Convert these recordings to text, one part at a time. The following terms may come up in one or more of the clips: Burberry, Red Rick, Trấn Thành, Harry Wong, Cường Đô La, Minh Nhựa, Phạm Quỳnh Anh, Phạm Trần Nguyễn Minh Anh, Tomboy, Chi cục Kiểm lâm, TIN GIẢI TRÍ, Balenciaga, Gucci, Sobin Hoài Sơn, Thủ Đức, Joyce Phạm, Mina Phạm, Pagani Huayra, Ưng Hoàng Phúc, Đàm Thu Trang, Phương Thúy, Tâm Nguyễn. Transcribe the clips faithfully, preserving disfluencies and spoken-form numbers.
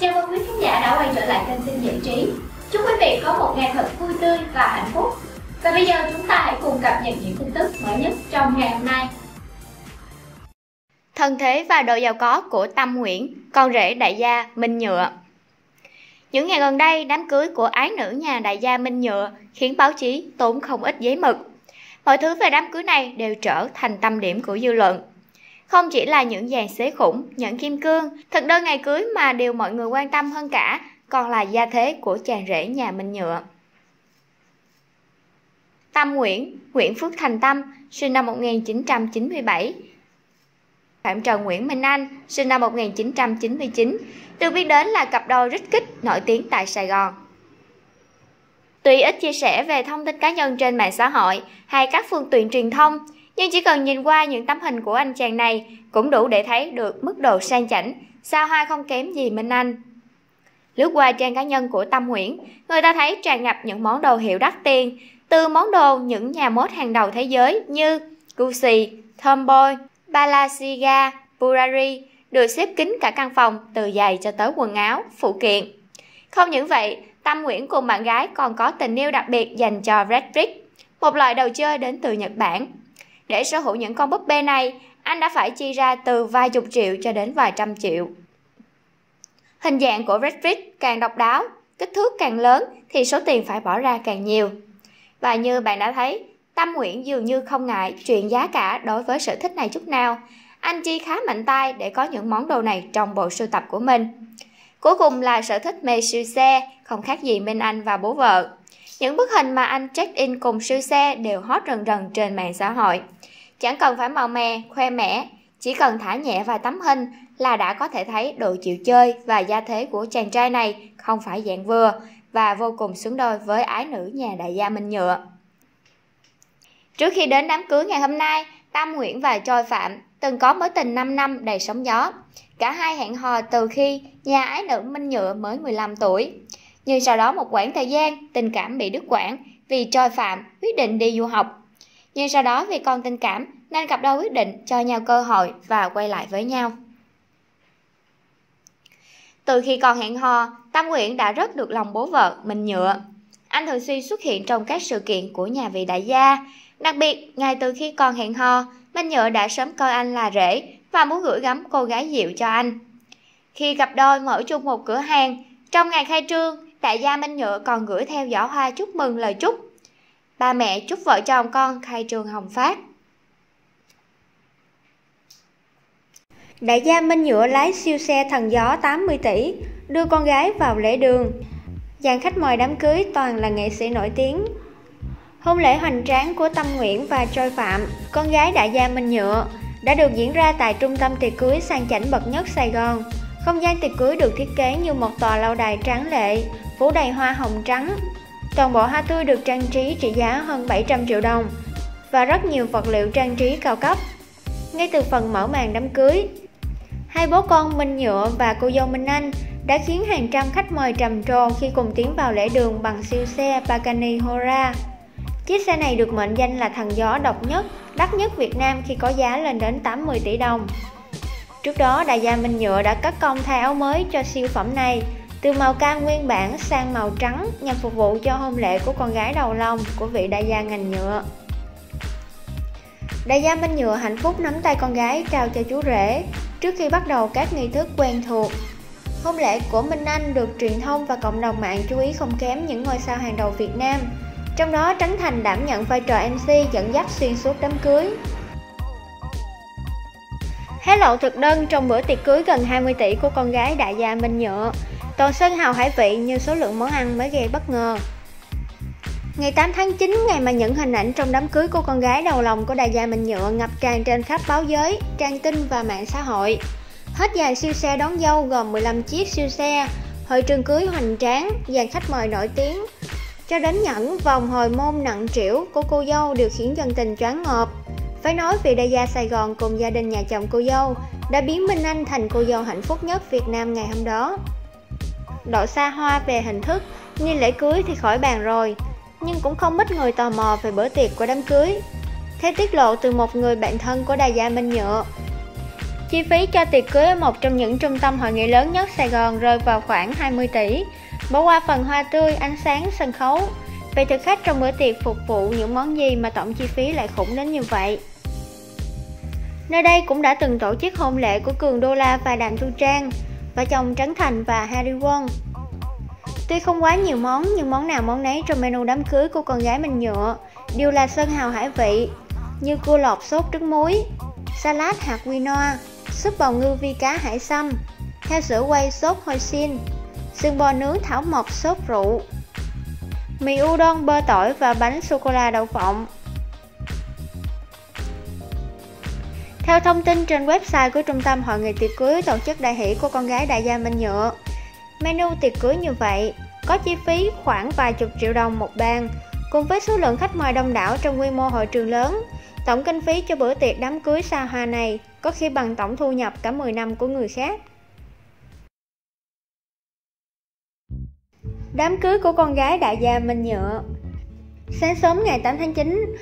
Chào mừng quý khán giả đã quay trở lại kênh Tin Giải Trí. Chúc quý vị có một ngày thật vui tươi và hạnh phúc. Và bây giờ chúng ta hãy cùng cập nhật những tin tức mới nhất trong ngày hôm nay. Thân thế và độ giàu có của Tâm Nguyễn, con rể đại gia Minh Nhựa. Những ngày gần đây, đám cưới của ái nữ nhà đại gia Minh Nhựa khiến báo chí tốn không ít giấy mực. Mọi thứ về đám cưới này đều trở thành tâm điểm của dư luận. Không chỉ là những dàn xế khủng, những kim cương, thực đơn ngày cưới mà điều mọi người quan tâm hơn cả còn là gia thế của chàng rể nhà Minh Nhựa. Tâm Nguyễn, Nguyễn Phước Thành Tâm, sinh năm một nghìn chín trăm chín mươi bảy. Phạm Trần Nguyễn Minh Anh, sinh năm một nghìn chín trăm chín mươi chín, được biết đến là cặp đôi rít kít nổi tiếng tại Sài Gòn. Tuy ít chia sẻ về thông tin cá nhân trên mạng xã hội hay các phương tiện truyền thông, nhưng chỉ cần nhìn qua những tấm hình của anh chàng này cũng đủ để thấy được mức độ sang chảnh, sao hoa không kém gì Minh Anh. Lướt qua trang cá nhân của Tâm Nguyễn, người ta thấy tràn ngập những món đồ hiệu đắt tiền, từ món đồ những nhà mốt hàng đầu thế giới như Gucci, Tomboy, Balenciaga, Burberry được xếp kín cả căn phòng từ giày cho tới quần áo, phụ kiện. Không những vậy, Tâm Nguyễn cùng bạn gái còn có tình yêu đặc biệt dành cho Red Rick, một loại đồ chơi đến từ Nhật Bản. Để sở hữu những con búp bê này, anh đã phải chi ra từ vài chục triệu cho đến vài trăm triệu. Hình dạng của Red Rick càng độc đáo, kích thước càng lớn thì số tiền phải bỏ ra càng nhiều. Và như bạn đã thấy, Tâm Nguyễn dường như không ngại chuyện giá cả đối với sở thích này chút nào. Anh chi khá mạnh tay để có những món đồ này trong bộ sưu tập của mình. Cuối cùng là sở thích mê siêu xe, không khác gì Minh Anh và bố vợ. Những bức hình mà anh check-in cùng siêu xe đều hot rần rần trên mạng xã hội. Chẳng cần phải màu mè, khoe mẽ, chỉ cần thả nhẹ vài tấm hình là đã có thể thấy độ chịu chơi và gia thế của chàng trai này không phải dạng vừa và vô cùng xứng đôi với ái nữ nhà đại gia Minh Nhựa. Trước khi đến đám cưới ngày hôm nay, Tâm Nguyễn và Joyce Phạm từng có mối tình năm năm đầy sóng gió. Cả hai hẹn hò từ khi nhà ái nữ Minh Nhựa mới mười lăm tuổi. Nhưng sau đó một quãng thời gian, tình cảm bị đứt quãng vì Joyce Phạm quyết định đi du học. Nhưng sau đó vì còn tình cảm nên cặp đôi quyết định cho nhau cơ hội và quay lại với nhau. Từ khi còn hẹn hò, Tâm Nguyễn đã rất được lòng bố vợ Minh Nhựa. Anh thường xuyên xuất hiện trong các sự kiện của nhà vị đại gia. Đặc biệt, ngay từ khi còn hẹn hò, Minh Nhựa đã sớm coi anh là rể và muốn gửi gắm cô gái dịu cho anh. Khi cặp đôi mở chung một cửa hàng, trong ngày khai trương, đại gia Minh Nhựa còn gửi theo giỏ hoa chúc mừng lời chúc. Ba mẹ chúc vợ chồng con khai trương hồng phát. Đại gia Minh Nhựa lái siêu xe thần gió tám mươi tỷ, đưa con gái vào lễ đường. Dàn khách mời đám cưới toàn là nghệ sĩ nổi tiếng. Hôn lễ hoành tráng của Tâm Nguyễn và Joyce Phạm, con gái đại gia Minh Nhựa, đã được diễn ra tại trung tâm tiệc cưới sang chảnh bậc nhất Sài Gòn. Không gian tiệc cưới được thiết kế như một tòa lâu đài tráng lệ, phủ đầy hoa hồng trắng. Toàn bộ hoa tươi được trang trí trị giá hơn bảy trăm triệu đồng và rất nhiều vật liệu trang trí cao cấp. Ngay từ phần mở màn đám cưới, hai bố con Minh Nhựa và cô dâu Minh Anh đã khiến hàng trăm khách mời trầm trồ khi cùng tiến vào lễ đường bằng siêu xe Pagani Huayra. Chiếc xe này được mệnh danh là thần gió độc nhất, đắt nhất Việt Nam khi có giá lên đến tám mươi tỷ đồng. Trước đó, đại gia Minh Nhựa đã cất công thay áo mới cho siêu phẩm này, từ màu cam nguyên bản sang màu trắng nhằm phục vụ cho hôn lễ của con gái đầu lòng của vị đại gia ngành nhựa. Đại gia Minh Nhựa hạnh phúc nắm tay con gái trao cho chú rể trước khi bắt đầu các nghi thức quen thuộc. Hôn lễ của Minh Anh được truyền thông và cộng đồng mạng chú ý không kém những ngôi sao hàng đầu Việt Nam. Trong đó, Trấn Thành đảm nhận vai trò em xê dẫn dắt xuyên suốt đám cưới. Hé lộ thực đơn trong bữa tiệc cưới gần hai mươi tỷ của con gái đại gia Minh Nhựa, toàn sơn hào hải vị như số lượng món ăn mới gây bất ngờ. Ngày tám tháng chín, ngày mà những hình ảnh trong đám cưới của con gái đầu lòng của đại gia Minh Nhựa ngập tràn trên khắp báo giới, trang tin và mạng xã hội. Hết dàn siêu xe đón dâu gồm mười lăm chiếc siêu xe, hội trường cưới hoành tráng, dàn khách mời nổi tiếng, cho đến nhẫn vòng hồi môn nặng trĩu của cô dâu đều khiến dân tình choáng ngợp. Phải nói vị đại gia Sài Gòn cùng gia đình nhà chồng cô dâu đã biến Minh Anh thành cô dâu hạnh phúc nhất Việt Nam ngày hôm đó. Độ xa hoa về hình thức, nghi lễ cưới thì khỏi bàn rồi, nhưng cũng không ít người tò mò về bữa tiệc của đám cưới. Theo tiết lộ từ một người bạn thân của đại gia Minh Nhựa, Chi phí cho tiệc cưới ở một trong những trung tâm hội nghị lớn nhất Sài Gòn rơi vào khoảng hai mươi tỷ. Bỏ qua phần hoa tươi, ánh sáng, sân khấu. Vậy thực khách trong bữa tiệc phục vụ những món gì mà tổng chi phí lại khủng đến như vậy? Nơi đây cũng đã từng tổ chức hôn lễ của Cường Đô La và Đàm Thu Trang, vợ chồng Trấn Thành và Harry Wong. Tuy không quá nhiều món, nhưng món nào món nấy trong menu đám cưới của con gái Minh Nhựa đều là sơn hào hải vị, như cua lột sốt trứng muối, salad hạt quinoa, súp bào ngư vi cá hải sâm, heo sữa quay sốt hoi xin, xương bò nướng thảo mộc sốt rượu, mì udon bơ tỏi và bánh sô-cô-la đậu phộng. Theo thông tin trên website của Trung tâm Hội nghị tiệc cưới tổ chức đại hỷ của con gái đại gia Minh Nhựa, menu tiệc cưới như vậy có chi phí khoảng vài chục triệu đồng một bàn, cùng với số lượng khách mời đông đảo trong quy mô hội trường lớn. Tổng kinh phí cho bữa tiệc đám cưới xa hoa này có khi bằng tổng thu nhập cả mười năm của người khác. Đám cưới của con gái đại gia Minh Nhựa. Sáng sớm ngày tám tháng chín,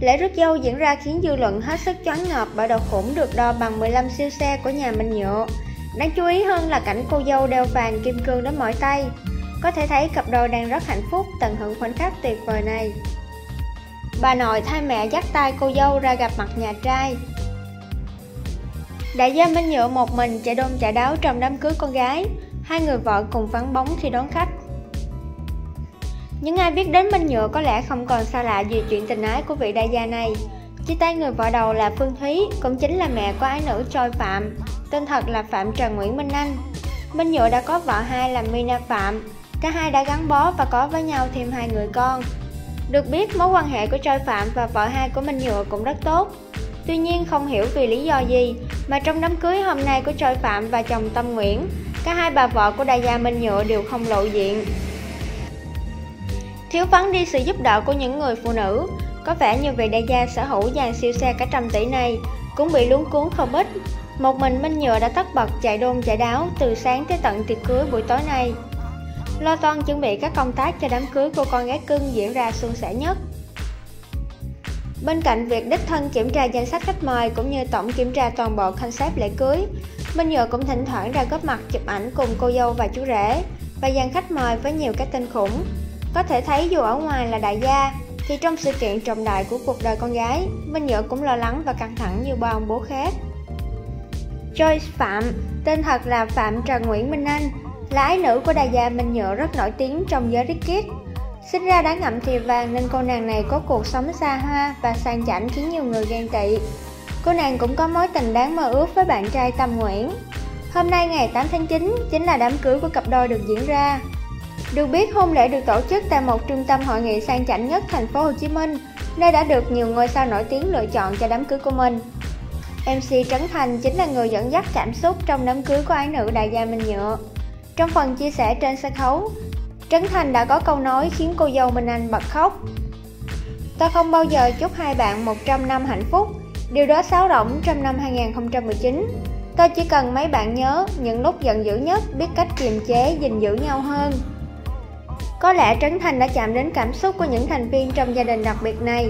lễ rước dâu diễn ra khiến dư luận hết sức choáng ngợp bởi độ khủng được đo bằng mười lăm siêu xe của nhà Minh Nhựa. Đáng chú ý hơn là cảnh cô dâu đeo vàng kim cương đến mỏi tay. Có thể thấy cặp đôi đang rất hạnh phúc tận hưởng khoảnh khắc tuyệt vời này. Bà nội thay mẹ dắt tay cô dâu ra gặp mặt nhà trai. Đại gia Minh Nhựa một mình chạy đôn chạy đáo trong đám cưới con gái. Hai người vợ cùng vắng bóng khi đón khách. Những ai biết đến Minh Nhựa có lẽ không còn xa lạ gì chuyện tình ái của vị đại gia này. Chia tay người vợ đầu là Phương Thúy, cũng chính là mẹ của ái nữ Joyce Phạm, tên thật là Phạm Trần Nguyễn Minh Anh. Minh Nhựa đã có vợ hai là Mina Phạm, cả hai đã gắn bó và có với nhau thêm hai người con. Được biết, mối quan hệ của Joyce Phạm và vợ hai của Minh Nhựa cũng rất tốt. Tuy nhiên, không hiểu vì lý do gì mà trong đám cưới hôm nay của Joyce Phạm và chồng Tâm Nguyễn, cả hai bà vợ của đại gia Minh Nhựa đều không lộ diện. Thiếu vắng đi sự giúp đỡ của những người phụ nữ, có vẻ như vị đại gia sở hữu dàn siêu xe cả trăm tỷ này cũng bị luống cuốn không ít. Một mình Minh Nhựa đã tất bật chạy đôn chạy đáo từ sáng tới tận tiệc cưới buổi tối nay. Lo toan chuẩn bị các công tác cho đám cưới của con gái cưng diễn ra suôn sẻ nhất. Bên cạnh việc đích thân kiểm tra danh sách khách mời cũng như tổng kiểm tra toàn bộ concept lễ cưới, Minh Nhựa cũng thỉnh thoảng ra góp mặt chụp ảnh cùng cô dâu và chú rể và dàn khách mời với nhiều cái tên khủng. Có thể thấy dù ở ngoài là đại gia, thì trong sự kiện trọng đại của cuộc đời con gái, Minh Nhựa cũng lo lắng và căng thẳng như bao ông bố khác. Joyce Phạm, tên thật là Phạm Trần Nguyễn Minh Anh, là ái nữ của đại gia Minh Nhựa rất nổi tiếng trong giới Rick. Sinh ra đã ngậm thìa vàng nên cô nàng này có cuộc sống xa hoa và sang chảnh khiến nhiều người ghen tị. Cô nàng cũng có mối tình đáng mơ ước với bạn trai Tâm Nguyễn. Hôm nay ngày tám tháng chín chính là đám cưới của cặp đôi được diễn ra. Được biết, hôn lễ được tổ chức tại một trung tâm hội nghị sang chảnh nhất thành phố Hồ Chí Minh, nơi đã được nhiều ngôi sao nổi tiếng lựa chọn cho đám cưới của mình. em xê Trấn Thành chính là người dẫn dắt cảm xúc trong đám cưới của ái nữ đại gia Minh Nhựa. Trong phần chia sẻ trên sân khấu, Trấn Thành đã có câu nói khiến cô dâu Minh Anh bật khóc. Tôi không bao giờ chúc hai bạn một trăm năm hạnh phúc, điều đó sáo rỗng trong năm hai nghìn không trăm mười chín. Tôi chỉ cần mấy bạn nhớ những lúc giận dữ nhất biết cách kiềm chế, gìn giữ nhau hơn. Có lẽ Trấn Thành đã chạm đến cảm xúc của những thành viên trong gia đình đặc biệt này.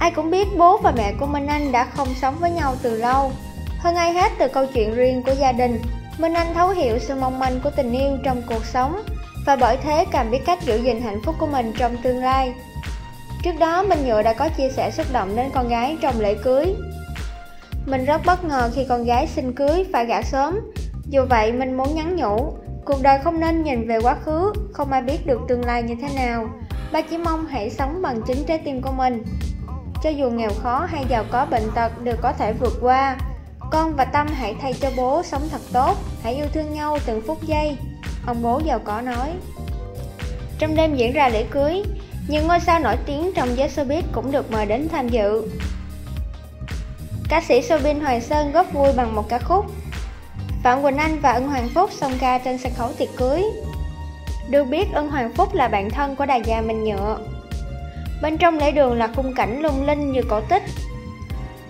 Ai cũng biết bố và mẹ của Minh Anh đã không sống với nhau từ lâu. Hơn ai hết, từ câu chuyện riêng của gia đình, Minh Anh thấu hiểu sự mong manh của tình yêu trong cuộc sống và bởi thế càng biết cách giữ gìn hạnh phúc của mình trong tương lai. Trước đó, Minh Nhựa đã có chia sẻ xúc động đến con gái trong lễ cưới. Mình rất bất ngờ khi con gái xin cưới phải gả sớm. Dù vậy, mình muốn nhắn nhủ, cuộc đời không nên nhìn về quá khứ, không ai biết được tương lai như thế nào. Ba chỉ mong hãy sống bằng chính trái tim của mình. Cho dù nghèo khó hay giàu có, bệnh tật đều có thể vượt qua. Con và Tâm hãy thay cho bố sống thật tốt, hãy yêu thương nhau từng phút giây, ông bố giàu có nói. Trong đêm diễn ra lễ cưới, nhiều ngôi sao nổi tiếng trong giới showbiz cũng được mời đến tham dự. Ca sĩ Sobin Hoài Sơn góp vui bằng một ca khúc. Phạm Quỳnh Anh và Ưng Hoàng Phúc song ca trên sân khấu tiệc cưới. Được biết, Ưng Hoàng Phúc là bạn thân của đại gia Minh Nhựa. Bên trong lễ đường là khung cảnh lung linh như cổ tích.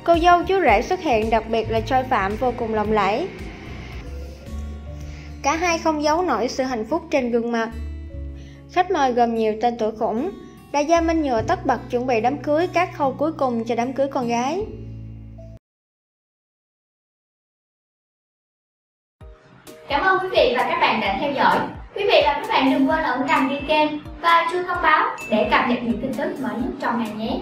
Cô dâu chú rể xuất hiện, đặc biệt là Joyce Phạm vô cùng lộng lẫy. Cả hai không giấu nổi sự hạnh phúc trên gương mặt. Khách mời gồm nhiều tên tuổi khủng. Đại gia Minh Nhựa tất bật chuẩn bị đám cưới, các khâu cuối cùng cho đám cưới con gái. Cảm ơn quý vị và các bạn đã theo dõi. Quý vị và các bạn đừng quên ấn đăng ký kênh và chuông thông báo để cập nhật những tin tức mới nhất trong ngày nhé.